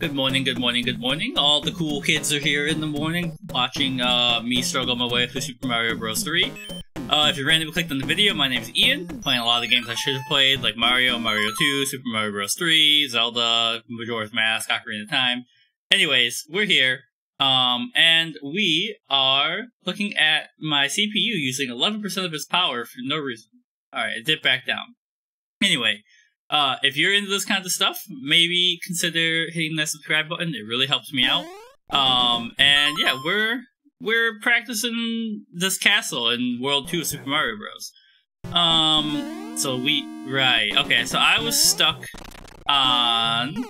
Good morning, good morning, good morning. All the cool kids are here in the morning watching me struggle my way through Super Mario Bros. 3. If you randomly clicked on the video, my name's Ian. I'm playing a lot of the games I should have played, like Mario, Mario 2, Super Mario Bros. 3, Zelda, Majora's Mask, Ocarina of Time. Anyways, we're here, and we are looking at my CPU using 11% of its power for no reason. Alright, it dipped back down. Anyway. If you're into this kind of stuff, maybe consider hitting that subscribe button. It really helps me out. And yeah, we're practicing this castle in World 2 of Super Mario Bros. So I was stuck on...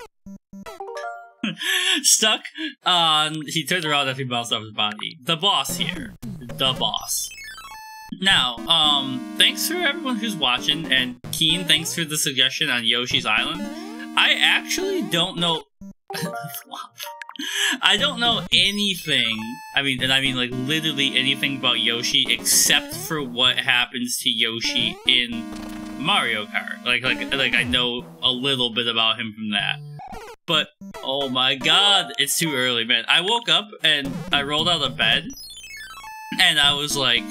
stuck on... He turned around after he bounced off his body. The boss here. The boss. Now, thanks for everyone who's watching, and Keen, thanks for the suggestion on Yoshi's Island. I actually don't know... I don't know anything, I mean like literally anything about Yoshi except for what happens to Yoshi in Mario Kart. Like I know a little bit about him from that. But, oh my god, it's too early, man. I woke up and I rolled out of bed, and I was like...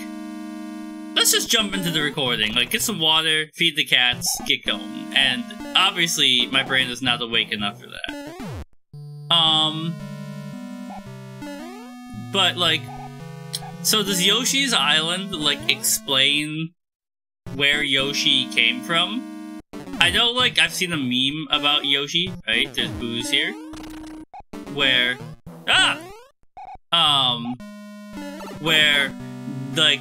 Let's just jump into the recording, like, get some water, feed the cats, get going. And obviously, my brain is not awake enough for that. But, like, so does Yoshi's Island, like, explain where Yoshi came from? I know, like, I've seen a meme about Yoshi, right? There's booze here. Where... Ah! Where, like...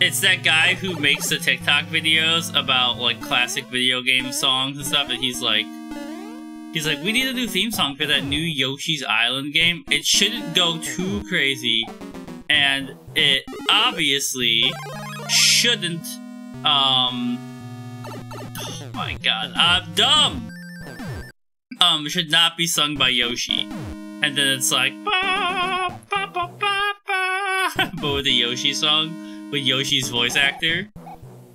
It's that guy who makes the TikTok videos about, like, classic video game songs and stuff, and he's like, we need a new theme song for that new Yoshi's Island game. It shouldn't go too crazy, and it obviously shouldn't, oh my god, I'm dumb! It should not be sung by Yoshi. And then it's like, ba, ba, ba, ba, ba, but with the Yoshi song. With Yoshi's voice actor.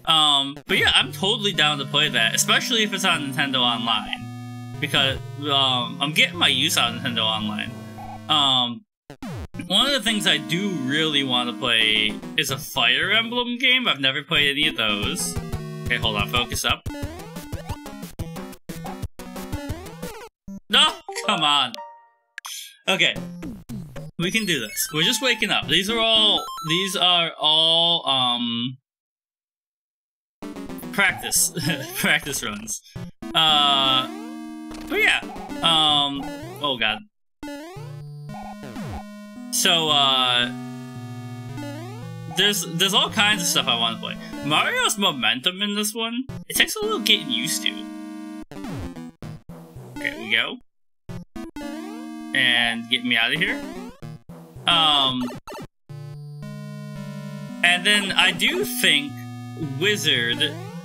But yeah, I'm totally down to play that, especially if it's on Nintendo Online. Because, I'm getting my use out of Nintendo Online. One of the things I do really want to play is a Fire Emblem game. I've never played any of those. Okay, hold on, focus up. No! Come on! Okay. We can do this. We're just waking up. These are all, practice. Practice runs. But yeah. Oh god. So, There's all kinds of stuff I want to play. Mario's momentum in this one, it takes a little getting used to. Okay, we go. And get me out of here. And then I do think Wizard,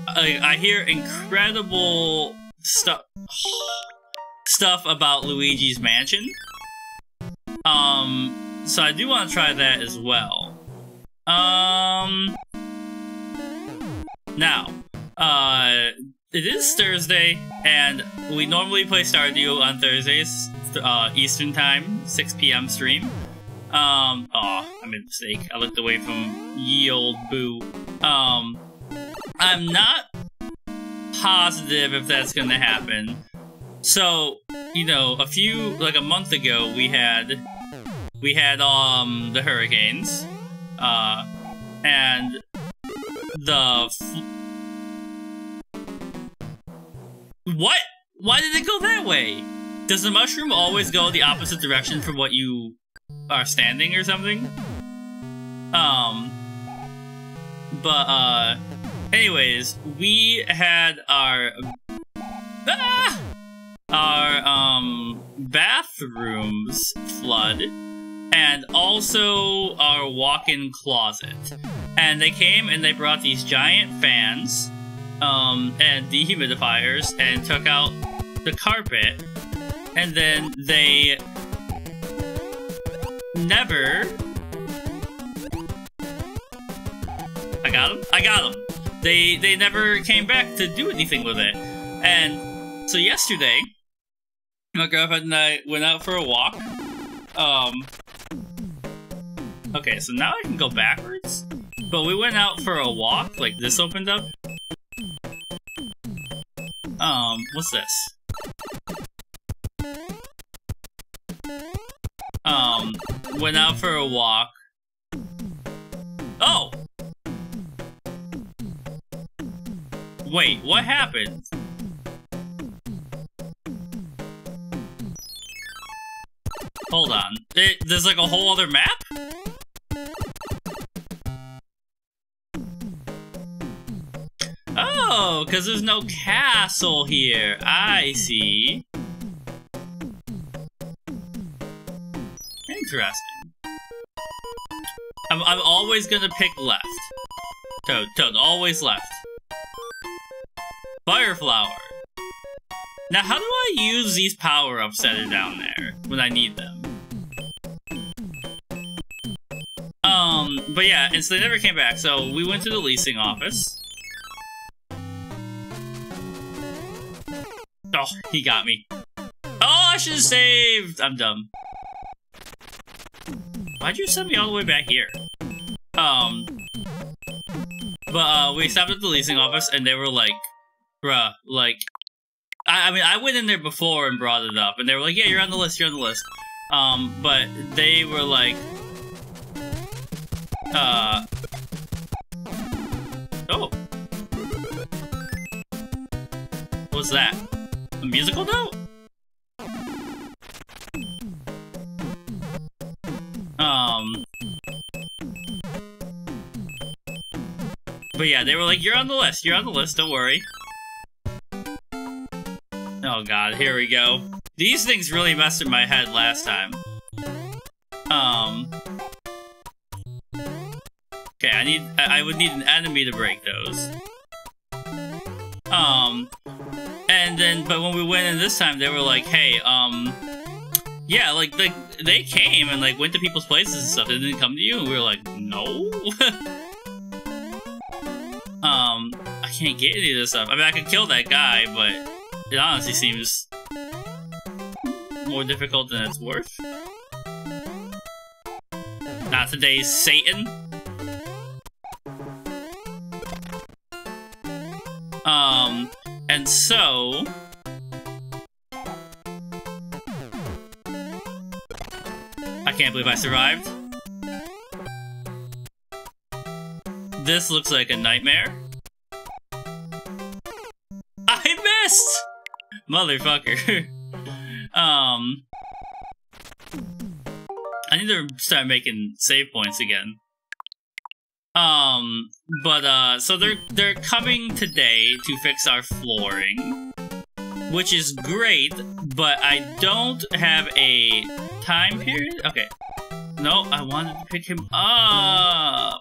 I hear incredible stuff about Luigi's Mansion. So I do want to try that as well. Now, it is Thursday, and we normally play Stardew on Thursdays, Eastern Time, 6 PM stream. I made a mistake. I looked away from ye old boo. I'm not positive if that's gonna happen. So, you know, a month ago, we had, the hurricanes, and the... What? Why did it go that way? Does the mushroom always go the opposite direction from what you... are standing or something? Anyways, we had our bathrooms flood, and also our walk-in closet. And they came and they brought these giant fans, and dehumidifiers, and took out the carpet, and then they... I got him. They never came back to do anything with it. And so yesterday, my girlfriend and I went out for a walk. Okay, so now I can go backwards? But we went out for a walk, like this opened up. What's this? Went out for a walk. Oh! Wait, what happened? Hold on. There's like a whole other map? Oh, because there's no castle here. I see. Interesting. I'm always gonna pick left. Toad, always left. Fireflower. Now, how do I use these power-ups that are down there when I need them? But yeah, and so they never came back, so we went to the leasing office. Oh, he got me. Oh, I should've saved! I'm dumb. Why'd you send me all the way back here? But we stopped at the leasing office, and they were like, bruh, like... I mean, I went in there before and brought it up, and they were like, yeah, you're on the list, you're on the list. But they were like... Oh! What's that? A musical note? But yeah, they were like, you're on the list, you're on the list, don't worry. Oh god, here we go. These things really messed in my head last time. Okay, I would need an enemy to break those. And then, but when we went in this time, they were like, hey, yeah, like, they came and, like, went to people's places and stuff. They didn't come to you, and we were like, no. I can't get any of this stuff. I mean, I could kill that guy, but it honestly seems more difficult than it's worth. Not today, Satan. And so... I can't believe I survived. This looks like a nightmare. I missed! Motherfucker. I need to start making save points again. So they're coming today to fix our flooring, which is great, but I don't have a time period? Okay. No, I wanted to pick him up.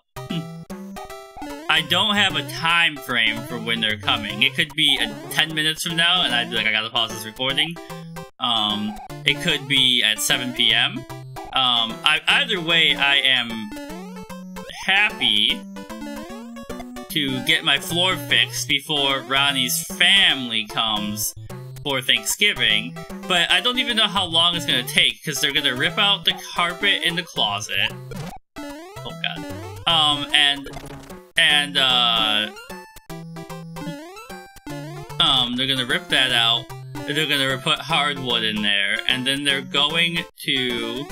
I don't have a time frame for when they're coming. It could be 10 minutes from now, and I'd be like, I gotta pause this recording. It could be at 7 p.m. Either way, I am... happy to get my floor fixed before Ronnie's family comes for Thanksgiving, but I don't even know how long it's gonna take because they're gonna rip out the carpet in the closet. Oh god. They're gonna rip that out. They're gonna put hardwood in there, and then they're going to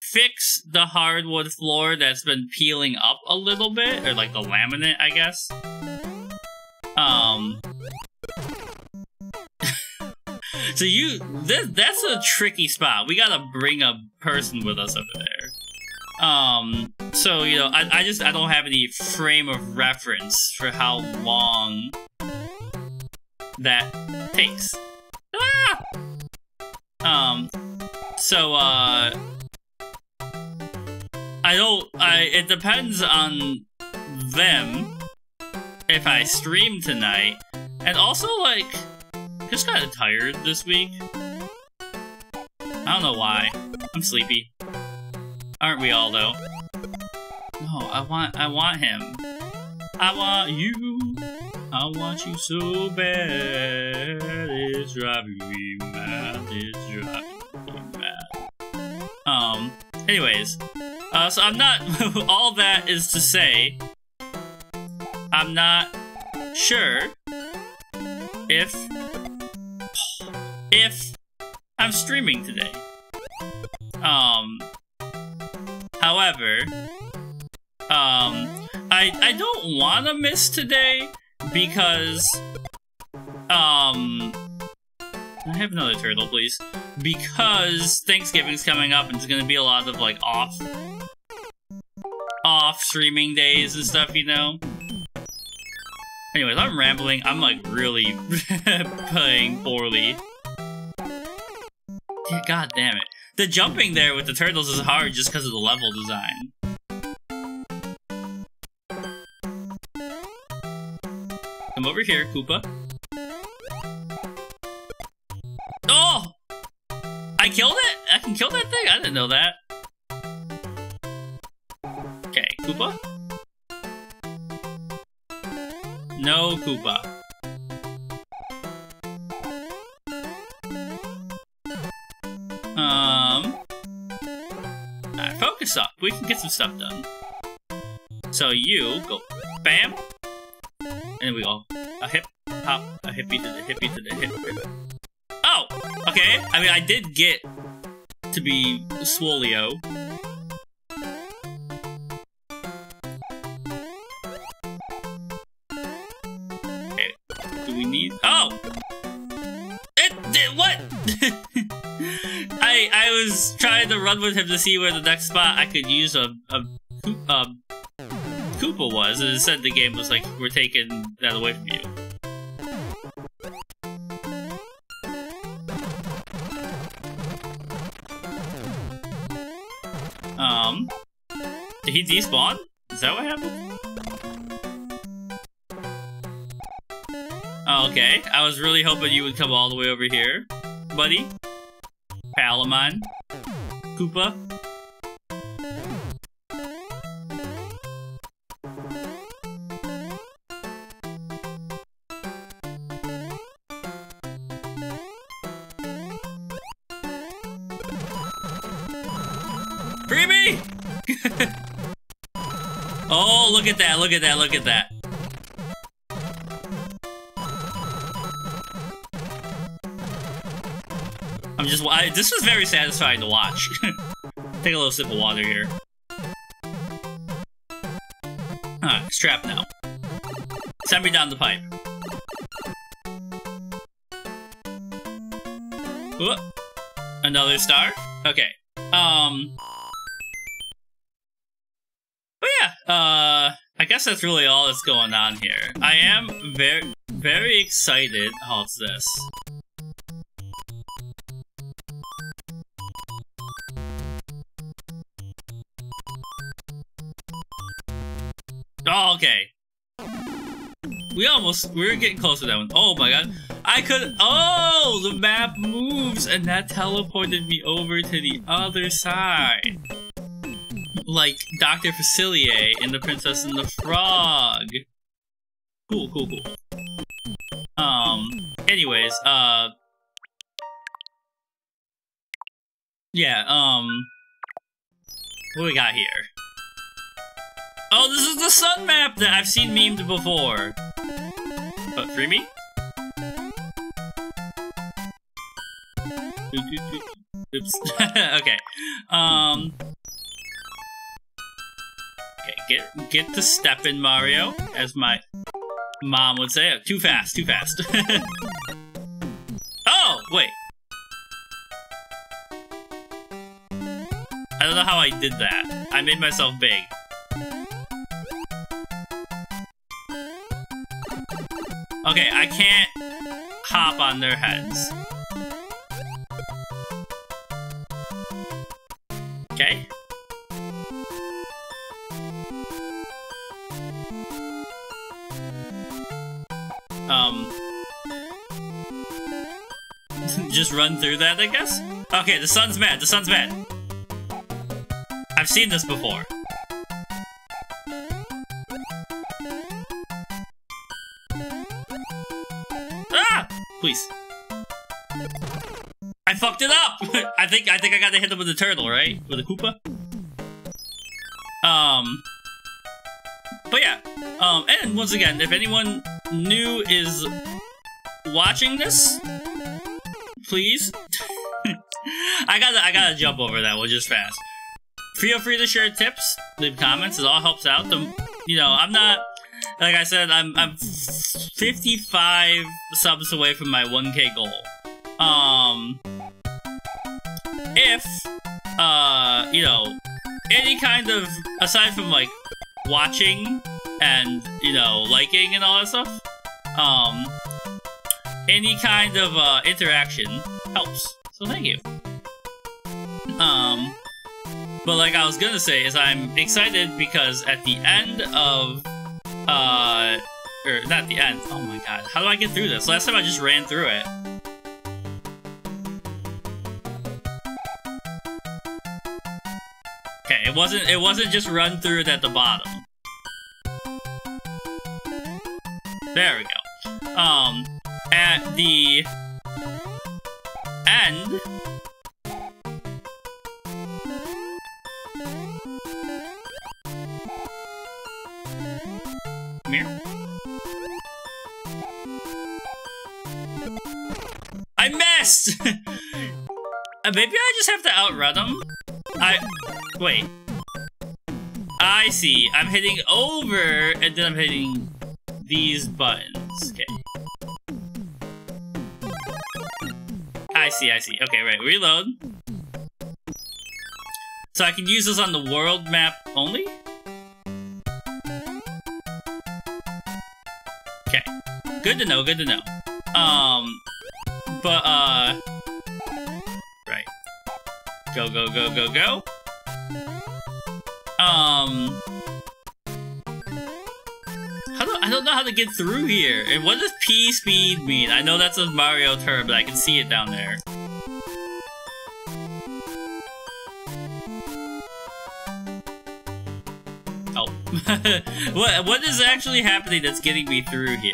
fix the hardwood floor that's been peeling up a little bit, or like the laminate, I guess. So that's a tricky spot. We gotta bring a person with us over there. So, you know, I don't have any frame of reference for how long that takes. Ah! It depends on them if I stream tonight, and also, like, just kinda tired this week. I don't know why. I'm sleepy. Aren't we all, though? No, I want him. I want you. I want you so bad. It's driving me mad. It's driving me mad. Anyways, so I'm not. All that is to say, I'm not sure if I'm streaming today. However, I don't want to miss today because, can I have another turtle, please? Because Thanksgiving's coming up and it's gonna be a lot of, like, off streaming days and stuff, you know? Anyways, I'm rambling. I'm, like, really playing poorly. God damn it. The jumping there with the turtles is hard just because of the level design. Come over here, Koopa. Oh! I killed it? I can kill that thing? I didn't know that. Okay, Koopa. No, Koopa. Alright, focus up. We can get some stuff done. So you go bam. And we go a hip hop, a hippie to the hippie to the hip hip. Oh! Okay. I mean, I did get to be Swolio. Okay. Do we need? Oh! It what? I was trying to run with him to see where the next spot I could use a Koopa was, and it said the game was like, we're taking that away from you. Did he despawn? Is that what happened? Oh, okay. I was really hoping you would come all the way over here, buddy. Pal of mine. Koopa. Oh, look at that, look at that, look at that. This was very satisfying to watch. Take a little sip of water here. Alright, strap now. Send me down the pipe. Whoop. Another star? Okay. I guess that's really all that's going on here. I am very, very excited. Oh, it's this. Oh, okay. We're getting close to that one. Oh my god. Oh, the map moves and that teleported me over to the other side. Like Dr. Facilier in The Princess and the Frog. Cool, cool, cool. Anyways, yeah, what do we got here? Oh, this is the sun map that I've seen memed before. But free me? Oops. Okay. Get the step in, Mario, as my mom would say. Oh, too fast, too fast. Oh, wait. I don't know how I did that. I made myself big. Okay, I can't hop on their heads. Okay. Just run through that, I guess? Okay, the sun's mad, the sun's mad. I've seen this before. please. I fucked it up! I think I gotta hit him with a turtle, right? With a Koopa? But yeah. And once again, if anyone new is watching this, please. I gotta jump over that one just fast. Feel free to share tips, leave comments, it all helps out. You know, I'm not, like I said, I'm 55 subs away from my 1K goal. If you know, any kind of, aside from like watching and, you know, liking and all that stuff, any kind of interaction helps. So thank you. But like I was gonna say is I'm excited because at the end of, or not the end, oh my god, how do I get through this? Last time I just ran through it. Okay, it wasn't just run through it at the bottom. There we go. At the end, I missed! Maybe I just have to outrun them? Wait. I see. I'm hitting over, and then I'm hitting these buttons. Okay. I see. Okay, right. Reload. So I can use this on the world map only? Okay. Good to know. But, right. Go. I don't know how to get through here. And what does P speed mean? I know that's a Mario term, but I can see it down there. Oh. What is actually happening that's getting me through here?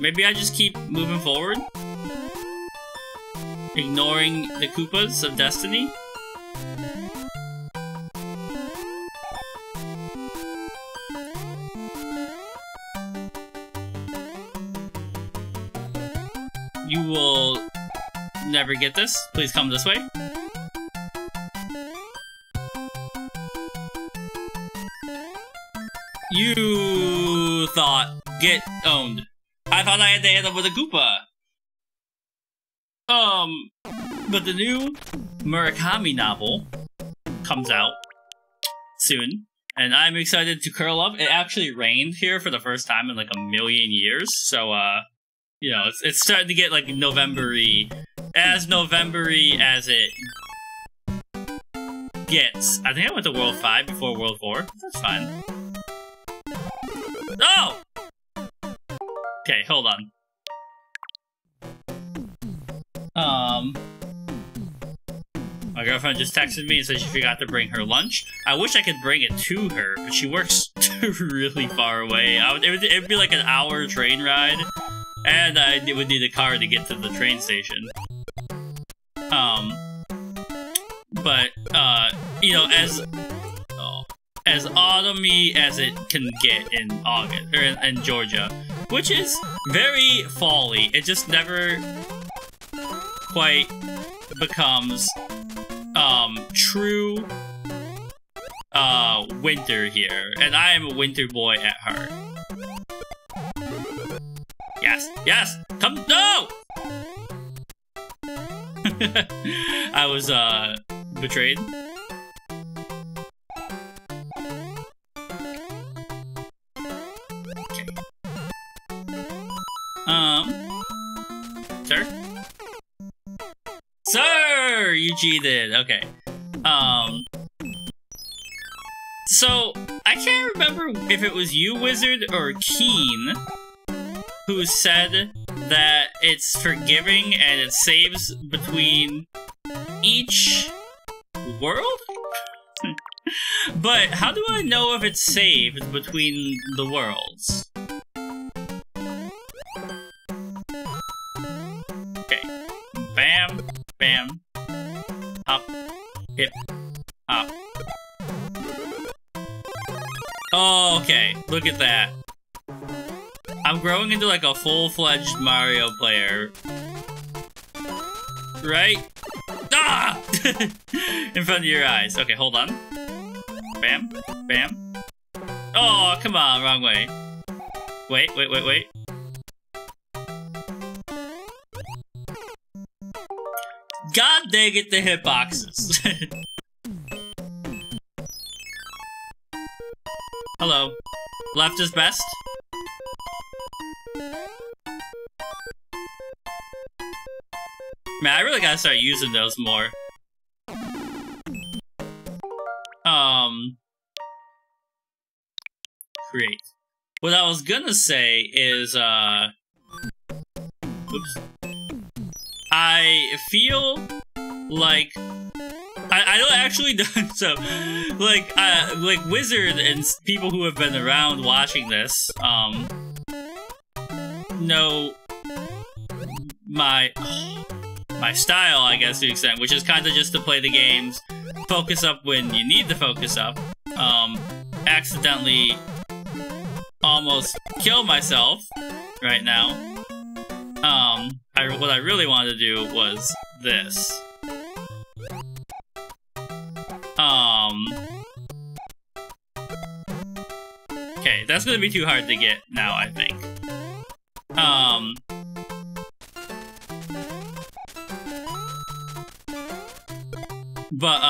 Maybe I just keep moving forward? Ignoring the Koopas of Destiny? You will never get this. Please come this way. You thought, get owned. I thought I had to hit up with a Koopa. But the new Murakami novel comes out soon, and I'm excited to curl up. It actually rained here for the first time in like a million years, so you know, it's starting to get like November-y as it gets. I think I went to World 5 before World 4. That's fine. Oh! Okay, hold on. My girlfriend just texted me and said she forgot to bring her lunch. I wish I could bring it to her, but she works really far away. It'd be like an hour train ride, and I would need a car to get to the train station. But, you know, as autumn-y as it can get in August, or in Georgia, which is very fall-y. It just never quite becomes true winter here, and I am a winter boy at heart. Yes, come, no! I was betrayed. Sir, you cheated. Okay. So I can't remember if it was you, Wizard, or Keen, who said that it's forgiving and it saves between each world? But how do I know if it's saved between the worlds? Okay. Bam. Bam. Hop. Hip. Hop. Oh, okay. Look at that. I'm growing into like a full-fledged Mario player. Right? Ah! In front of your eyes. Okay, hold on. Bam. Bam. Oh, come on. Wrong way. Wait, wait, wait, wait. God dang it, the hitboxes. Hello. Left is best. Man, I really gotta start using those more. Create. What I was gonna say is, oops. I feel like I don't actually know, so like Wizard and people who have been around watching this, know my style, I guess, to an extent, which is kind of just to play the games, focus up when you need to focus up, accidentally almost kill myself right now. What I really wanted to do was this. Okay, that's gonna be too hard to get now, I think. But,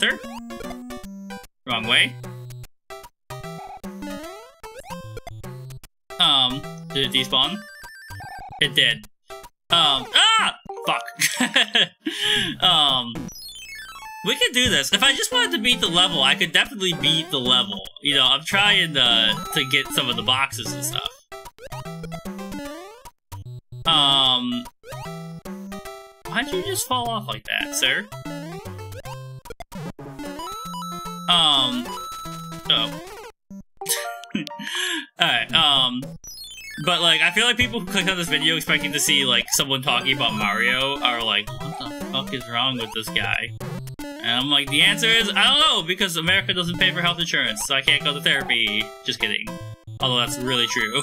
third? Wrong way. Did it despawn? It did. Ah! Fuck. We could do this. If I just wanted to beat the level, I could definitely beat the level. You know, I'm trying to get some of the boxes and stuff. Why'd you just fall off like that, sir? Oh. Alright, but like, I feel like people who click on this video expecting to see like someone talking about Mario are like, what the fuck is wrong with this guy? And I'm like, the answer is, I don't know, because America doesn't pay for health insurance, so I can't go to therapy. Just kidding. Although that's really true.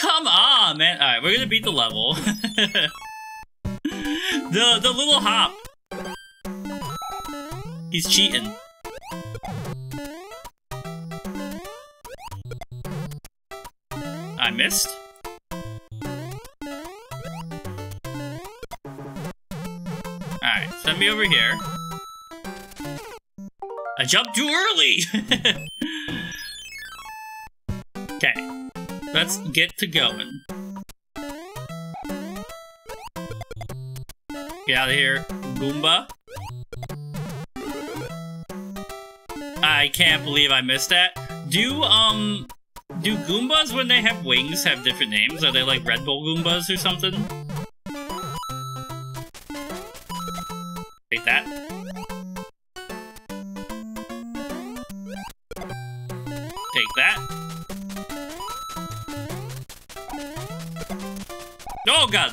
Come on, man! Alright, we're gonna beat the level. The little hop! He's cheating. I missed? Alright, send me over here. I jumped too early! Okay. Let's get to going. Get out of here, Goomba. I can't believe I missed that. Do Goombas, when they have wings, have different names? Are they like Red Bull Goombas or something? Take that. Take that. Oh god!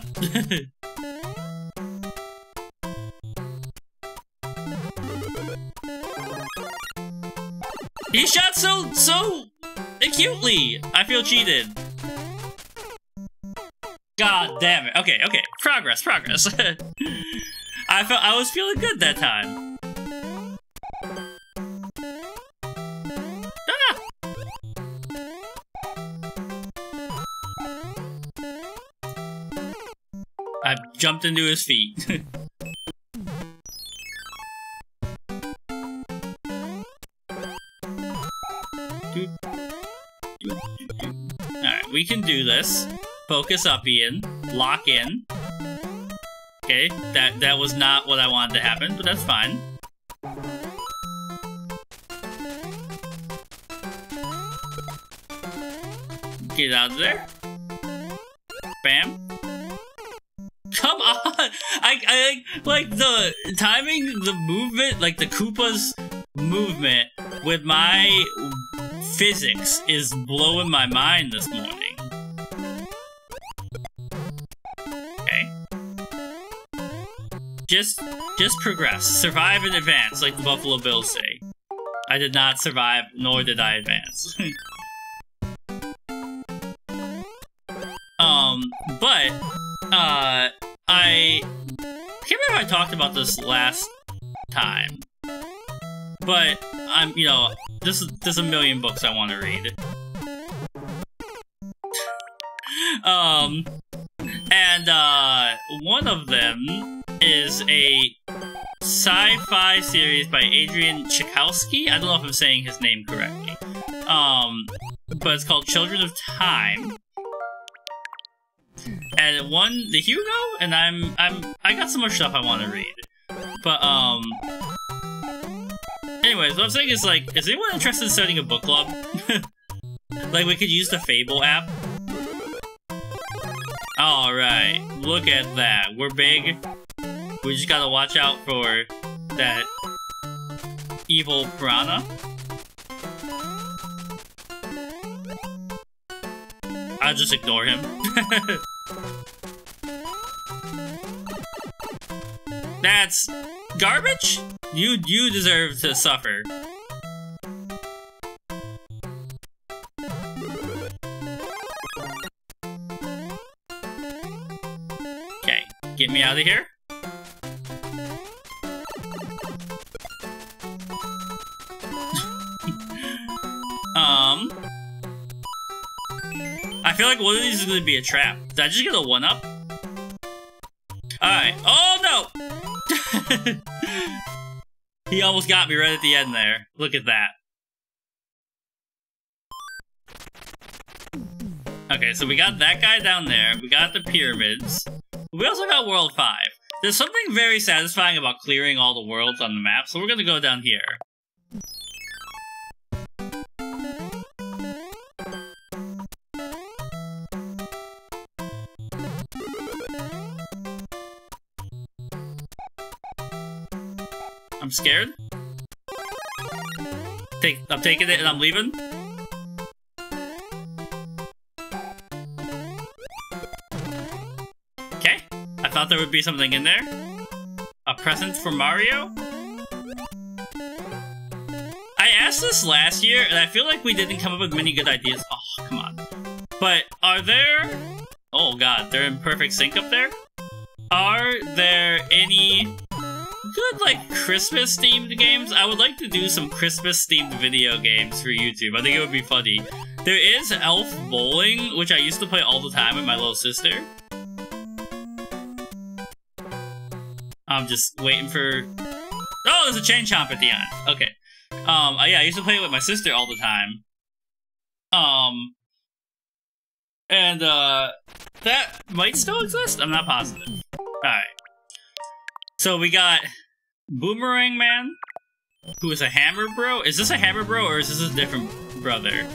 He shot so acutely! I feel cheated. God damn it. Okay, okay. Progress, progress. I was feeling good that time. Ah! I jumped into his feet. We can do this. Focus up, Ian. Lock in. Okay, that was not what I wanted to happen, but that's fine. Get out of there. Bam. Come on! I like the timing, the movement, like the Koopa's movement with my physics is blowing my mind this morning. Okay. Just progress. Survive and advance, like the Buffalo Bills say. I did not survive, nor did I advance. I can't remember if I talked about this last time, but I'm, you know, there's a million books I want to read. One of them is a sci-fi series by Adrian Tchaikovsky. I don't know if I'm saying his name correctly. But it's called Children of Time. And it won the Hugo, and I got so much stuff I want to read. But, anyways, what I'm saying is, like, is anyone interested in starting a book club? Like, we could use the Fable app. Alright, look at that. We're big. We just gotta watch out for that evil piranha. I'll just ignore him. That's garbage? You deserve to suffer. Okay, get me out of here. I feel like one of these is gonna be a trap. Did I just get a 1-up? Alright. Oh no! He almost got me right at the end there. Look at that. Okay, so we got that guy down there. We got the pyramids. We also got World 5. There's something very satisfying about clearing all the worlds on the map, so we're gonna go down here. I'm scared. I'm taking it and I'm leaving. Okay. I thought there would be something in there. A present for Mario? I asked this last year and I feel like we didn't come up with many good ideas. Oh, come on. But are there... Oh god, they're in perfect sync up there? Are there any... good, like, Christmas-themed games? I would like to do some Christmas-themed video games for YouTube. I think it would be funny. There is Elf Bowling, which I used to play all the time with my little sister. I'm just waiting for... Oh, there's a chain chomp at the end. Okay. Yeah, I used to play it with my sister all the time. That might still exist? I'm not positive. Alright. So we got Boomerang Man, who is a hammer bro. Is this a hammer bro or is this a different brother?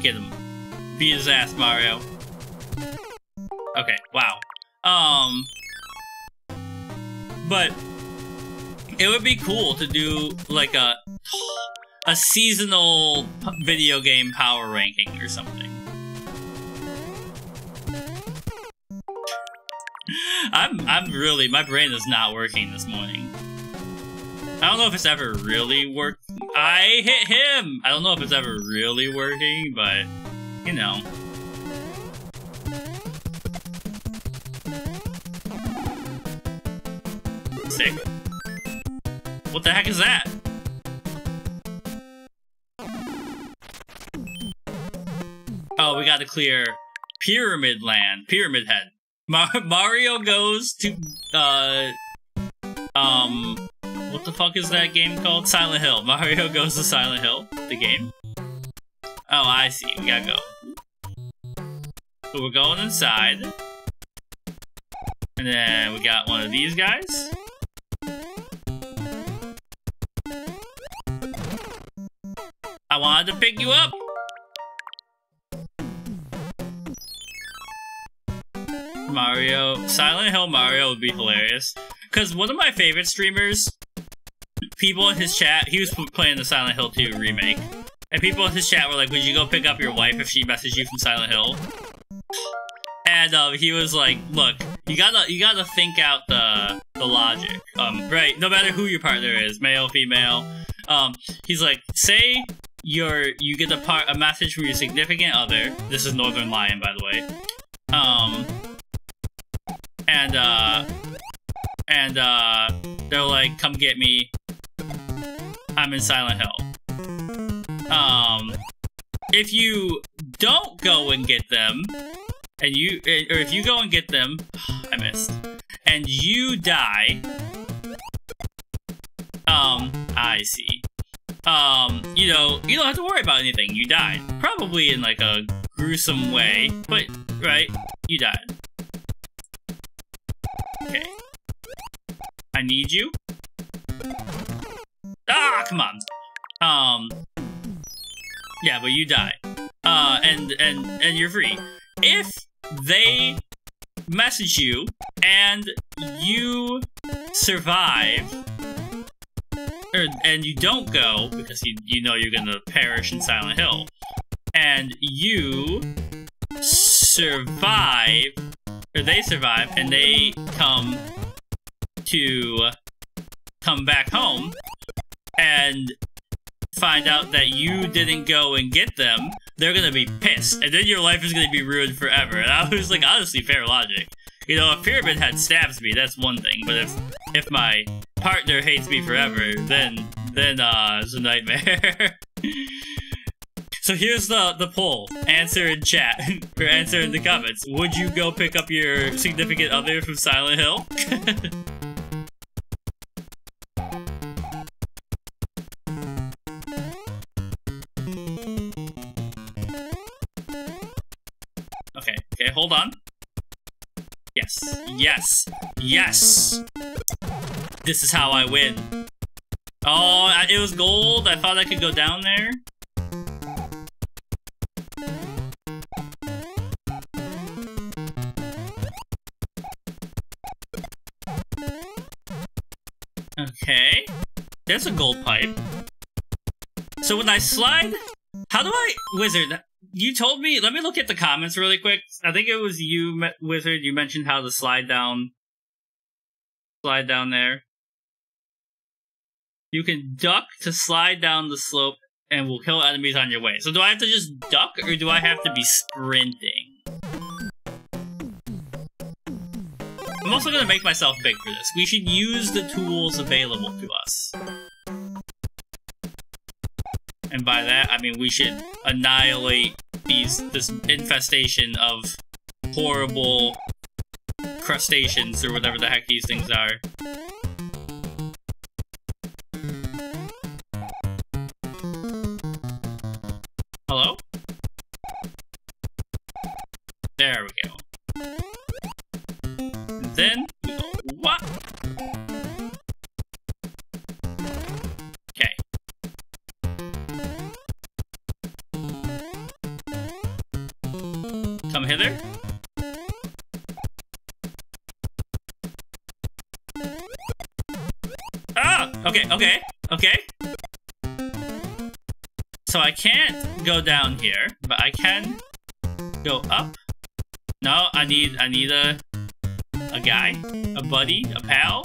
Get him. Beat his ass, Mario. Okay, wow. But it would be cool to do like a seasonal video game power ranking or something. I'm really, my brain is not working this morning. I don't know if it's ever really worked. I hit him! I don't know if it's ever really working, but, you know. Sick. What the heck is that? Oh, we gotta clear Pyramid Land. Pyramid Head. Mario goes to, what the fuck is that game called? Silent Hill. Mario goes to Silent Hill, the game. Oh, I see. We gotta go. So we're going inside. And then we got one of these guys. I wanted to pick you up. Mario, Silent Hill Mario would be hilarious. Because one of my favorite streamers, people in his chat, he was playing the Silent Hill 2 remake. And people in his chat were like, would you go pick up your wife if she messaged you from Silent Hill? And he was like, look, you gotta think out the logic. Right, no matter who your partner is, male, female. He's like, say you get a message from your significant other. This is Northern Lion, by the way. And they're like, come get me. I'm in Silent Hill. If you don't go and get them, or if you go and get them, I missed, and you die, I see, you don't have to worry about anything, you died. Probably in, like, a gruesome way, but, right, you died. Okay. I need you. Ah, come on. Yeah, but you die. And you're free. If they message you and you survive, and you don't go because you know you're gonna perish in Silent Hill, and you survive, or they survive and they come back home and find out that you didn't go and get them, they're gonna be pissed, and then your life is gonna be ruined forever. And I was like, honestly, fair logic. You know, if Pyramid Head stabs me, that's one thing, but if my partner hates me forever, then it's a nightmare. So here's the poll. Answer in chat, or answer in the comments. Would you go pick up your significant other from Silent Hill? Okay, hold on. Yes, yes, yes! This is how I win. Oh, it was gold. I thought I could go down there. Okay. There's a gold pipe. So when I slide... How do I... Wizard... You told me, let me look at the comments really quick. I think it was you, Wizard, you mentioned how to slide down there. You can duck to slide down the slope and will kill enemies on your way. So do I have to just duck, or do I have to be sprinting? I'm also going to make myself big for this. We should use the tools available to us. And by that, I mean we should annihilate this infestation of horrible crustaceans, or whatever the heck these things are. Hello? There we go. And then, what? Come hither. Ah! Okay. So I can't go down here, but I can go up. No, I need a guy, a buddy, a pal.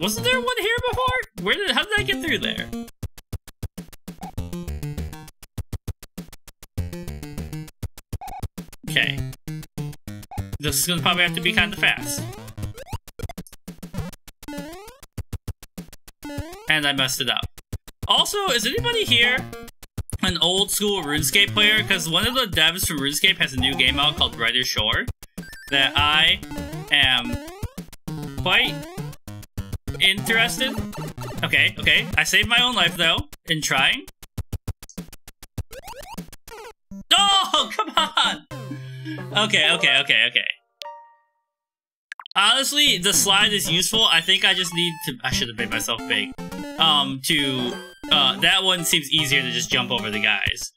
Wasn't there one here before? How did I get through there? Okay. This is gonna probably have to be kinda fast. And I messed it up. Also, is anybody here an old school RuneScape player? Because one of the devs from RuneScape has a new game out called Brighter Shores that I am quite interested. Okay. I saved my own life though in trying. Oh, come on! Okay. Honestly, the slide is useful. I think I just need to... I should have made myself big. That one seems easier to just jump over the guys.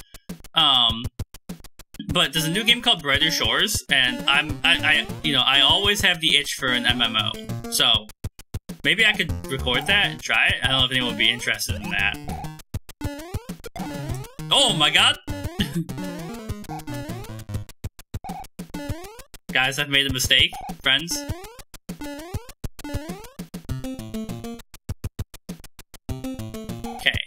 But there's a new game called Brighter Shores, and I always have the itch for an MMO. So, maybe I could record that and try it. I don't know if anyone would be interested in that. Oh my god! Guys, I've made a mistake, friends. Okay.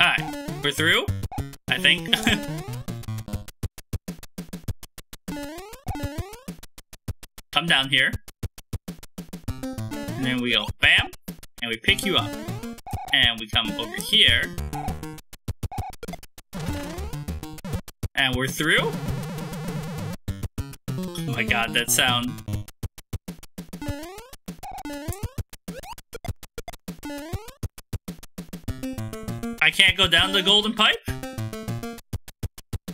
Alright, we're through? I think. Come down here. And then we go bam, and we pick you up. And we come over here. And we're through? Oh my god, that sound. I can't go down the golden pipe?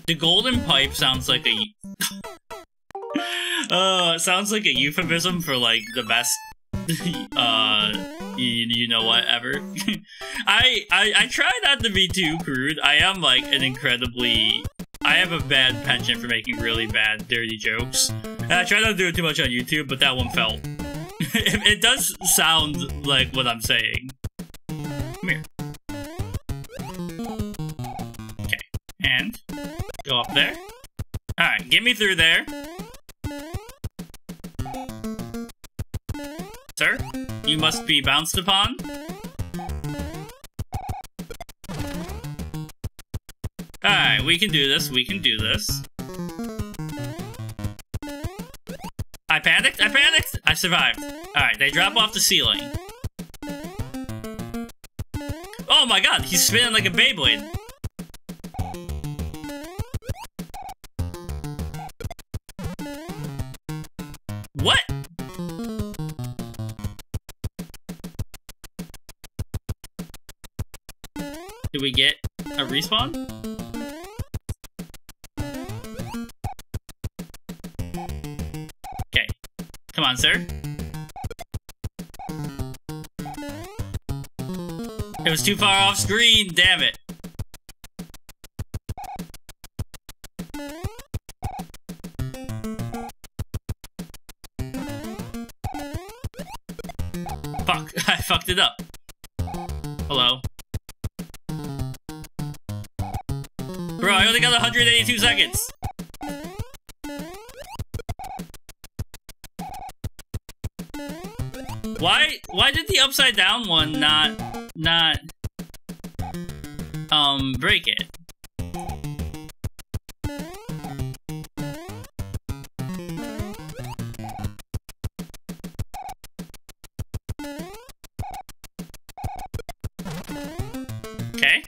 The golden pipe sounds like a... it sounds like a euphemism for, like, the best... you know what, ever. I try not to be too crude. I am, like, an incredibly... I have a bad penchant for making really bad, dirty jokes. And I try not to do it too much on YouTube, but that one fell. It does sound like what I'm saying. Come here. Okay. And? Go up there. Alright, get me through there. Sir? You must be bounced upon? Alright, we can do this, we can do this. I panicked, I panicked! I survived. Alright, they drop off the ceiling. Oh my god, he's spinning like a Beyblade! What? Did we get a respawn? Come on, sir. It was too far off screen, damn it. Fuck, I fucked it up. Hello. Bro, I only got 182 seconds. Why did the upside down one not break it? Okay.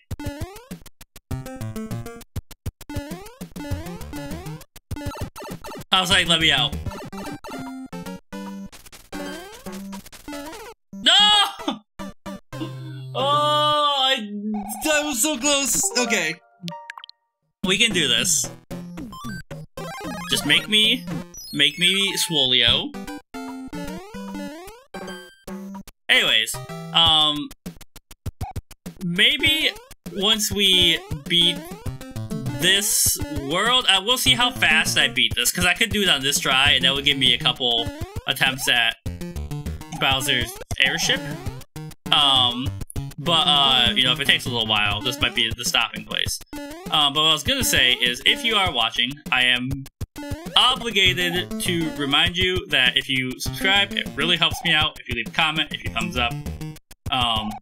I was like, let me out. So close. Okay. We can do this. Just make me swolio. Anyways, maybe once we beat this world, I will see how fast I beat this, because I could do it on this try, and that would give me a couple attempts at Bowser's airship. But, you know, if it takes a little while, this might be the stopping place. But what I was gonna say is, if you are watching, I am obligated to remind you that if you subscribe, it really helps me out. If you leave a comment, if you thumbs up,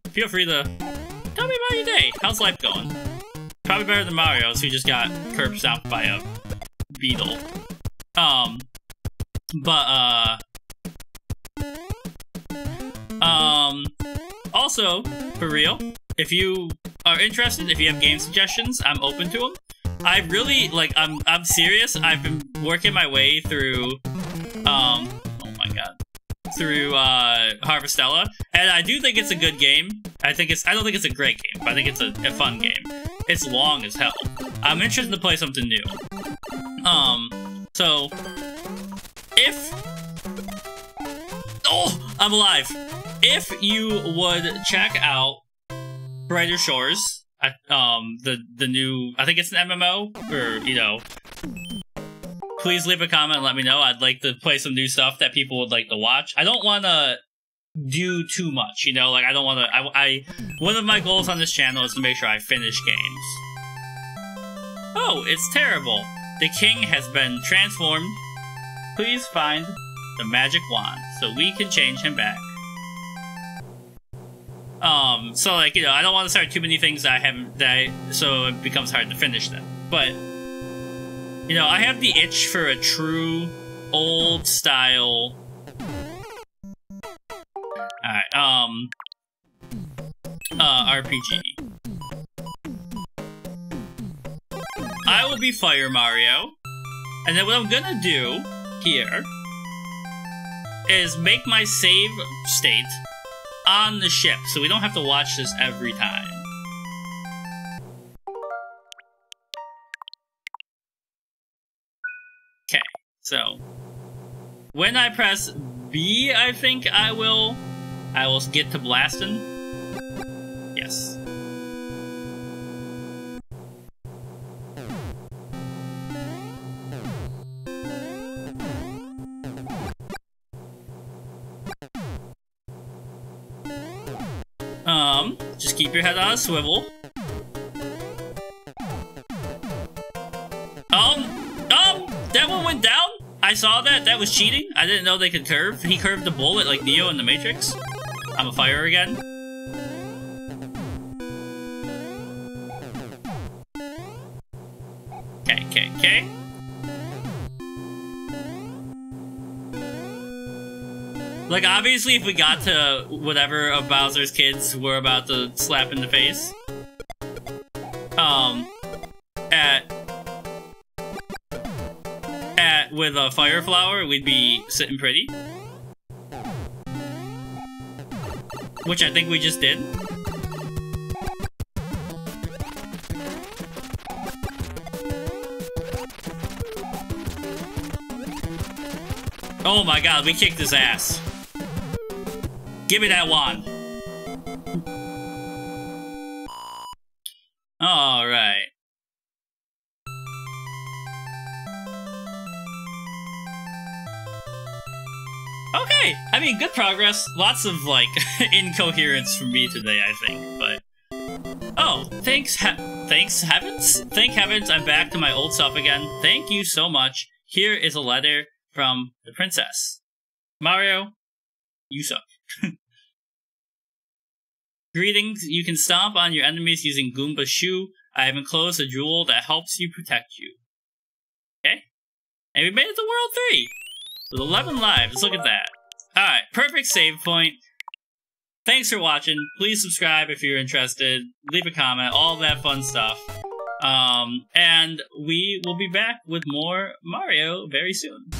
feel free to tell me about your day. How's life going? Probably better than Mario's, who just got curb stomped by a beetle. Also, for real, if you are interested, if you have game suggestions, I'm open to them. I really, like, I'm serious. I've been working my way through, oh my god, through, Harvestella, and I do think it's a good game. I don't think it's a great game, but I think it's a fun game. It's long as hell. I'm interested to play something new. So if I'm alive. If you would check out Brighter Shores, the new, I think it's an MMO, or you know, please leave a comment and let me know. I'd like to play some new stuff that people would like to watch. I don't want to do too much, you know, like I don't want to. One of my goals on this channel is to make sure I finish games. Oh, it's terrible. The king has been transformed. Please find the magic wand so we can change him back. So like, you know, I don't want to start too many things that I haven't, so it becomes hard to finish them. But, you know, I have the itch for a true old style. Alright, RPG. I will be Fire Mario. And then what I'm gonna do here is make my save state on the ship, so we don't have to watch this every time. Okay, so when I press B, I think I will get to blasting. Yes. Just keep your head on a swivel. That one went down? I saw that. That was cheating. I didn't know they could curve. He curved the bullet like Neo in the Matrix. I'm a fire again. Okay, okay, okay. Like, obviously, if we got to whatever of Bowser's kids we're about to slap in the face, with a fire flower, we'd be sitting pretty. Which I think we just did. Oh my god, we kicked his ass. Give me that wand. All right. Okay. I mean, good progress. Lots of like incoherence from me today, I think. But oh, thank heavens, I'm back to my old self again. Thank you so much. Here is a letter from the princess. Mario, you suck. Greetings, you can stomp on your enemies using Goomba Shoe. I have enclosed a jewel that helps you protect you. Okay? And we made it to World 3! With 11 lives, look at that. Alright, perfect save point. Thanks for watching. Please subscribe if you're interested. Leave a comment, all that fun stuff. And we will be back with more Mario very soon.